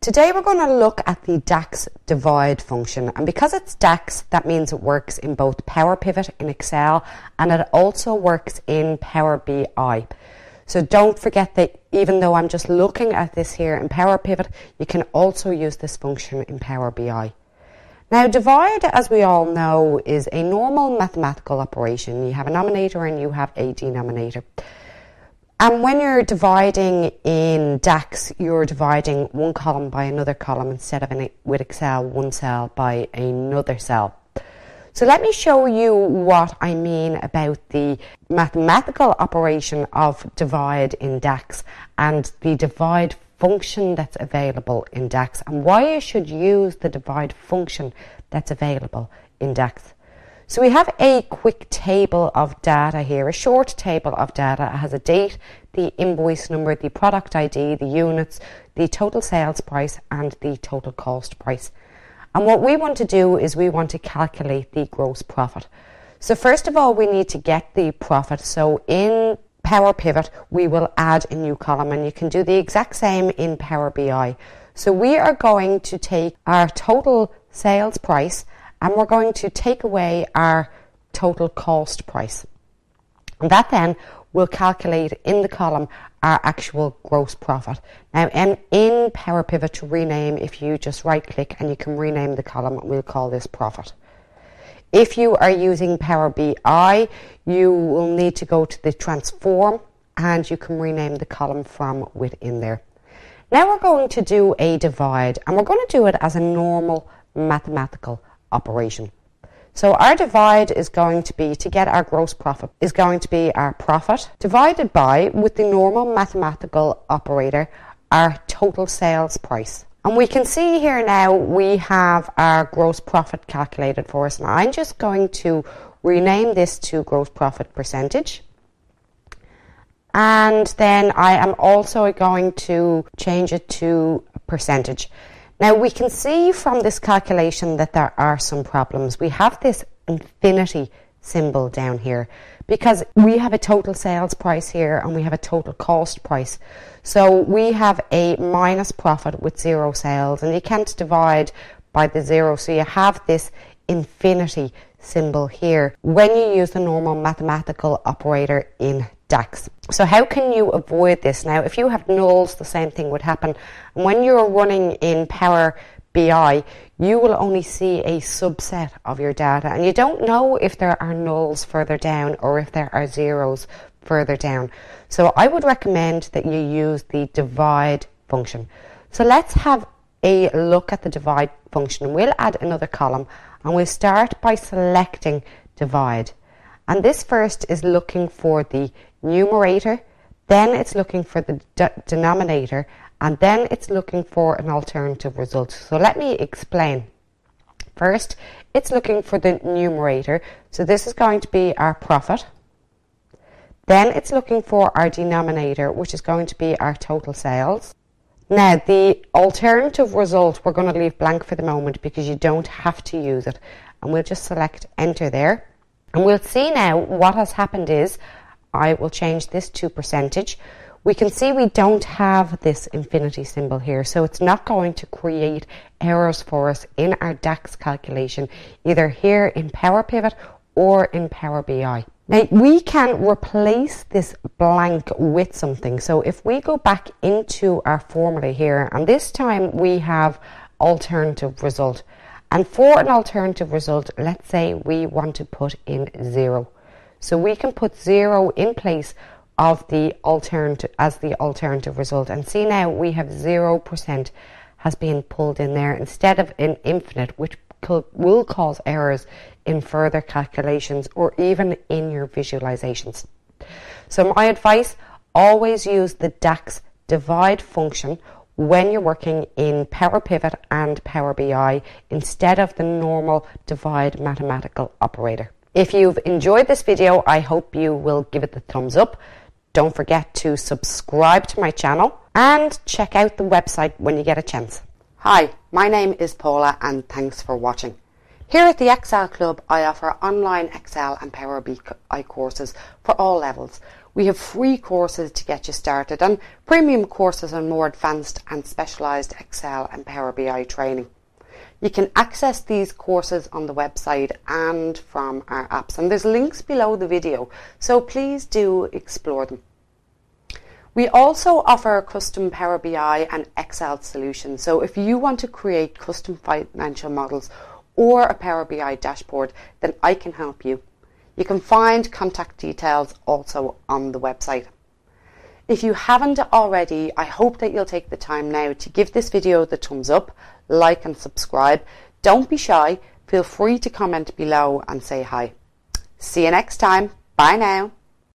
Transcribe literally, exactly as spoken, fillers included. Today we're going to look at the DAX divide function, and because it's DAX, that means it works in both Power Pivot in Excel and it also works in Power B I. So don't forget that even though I'm just looking at this here in Power Pivot, you can also use this function in Power B I. Now divide, as we all know, is a normal mathematical operation. You have a numerator and you have a denominator. And when you're dividing in DAX, you're dividing one column by another column instead of, in, with Excel, one cell by another cell. So let me show you what I mean about the mathematical operation of divide in DAX and the divide function that's available in DAX and why you should use the divide function that's available in DAX. So we have a quick table of data here, a short table of data. It has a date, the invoice number, the product I D, the units, the total sales price and the total cost price. And what we want to do is we want to calculate the gross profit. So first of all, we need to get the profit. So in Power Pivot, we will add a new column, and you can do the exact same in Power B I. So we are going to take our total sales price and we're going to take away our total cost price. And that then will calculate in the column our actual gross profit. Now and in Power Pivot to rename, if you just right click and you can rename the column, we'll call this profit. If you are using Power B I, you will need to go to the transform and you can rename the column from within there. Now we're going to do a divide, and we're going to do it as a normal mathematical operation. So our divide is going to be, to get our gross profit, is going to be our profit divided by, with the normal mathematical operator, our total sales price. And we can see here now we have our gross profit calculated for us. And I'm just going to rename this to gross profit percentage. And then I am also going to change it to percentage. Now we can see from this calculation that there are some problems. We have this infinity symbol down here because we have a total sales price here and we have a total cost price. So we have a minus profit with zero sales, and you can't divide by the zero, so you have this infinity symbol here when you use the normal mathematical operator in DAX. So how can you avoid this? Now if you have nulls, the same thing would happen, and when you're running in Power B I you will only see a subset of your data and you don't know if there are nulls further down or if there are zeros further down. So I would recommend that you use the divide function. So let's have a look at the divide function. We'll add another column and we'll start by selecting divide. And this first is looking for the numerator, then it's looking for the de denominator, and then it's looking for an alternative result. So let me explain. First, it's looking for the numerator. So this is going to be our profit. Then it's looking for our denominator, which is going to be our total sales. Now, the alternative result we're going to leave blank for the moment because you don't have to use it. And we'll just select enter there. And we'll see now what has happened is, I will change this to percentage. We can see we don't have this infinity symbol here, so it's not going to create errors for us in our DAX calculation, either here in Power Pivot or in Power B I. Now we can replace this blank with something. So if we go back into our formula here, and this time we have alternative result. And for an alternative result, let's say we want to put in zero. So we can put zero in place of the alternative as the alternative result, and see now we have zero percent has been pulled in there instead of an infinite, which could, will cause errors in further calculations or even in your visualizations. So my advice, always use the DAX divide function when you're working in Power Pivot and Power B I instead of the normal divide mathematical operator. If you've enjoyed this video, I hope you will give it the thumbs up. Don't forget to subscribe to my channel and check out the website when you get a chance. Hi, my name is Paula and thanks for watching. Here at the Excel Club, I offer online Excel and Power B I courses for all levels. We have free courses to get you started and premium courses on more advanced and specialised Excel and Power B I training. You can access these courses on the website and from our apps, and there's links below the video, so please do explore them. We also offer custom Power B I and Excel solutions, so if you want to create custom financial models or a Power B I dashboard, then I can help you. You can find contact details also on the website. If you haven't already, I hope that you'll take the time now to give this video the thumbs up, like and subscribe. Don't be shy, feel free to comment below and say hi. See you next time. Bye now.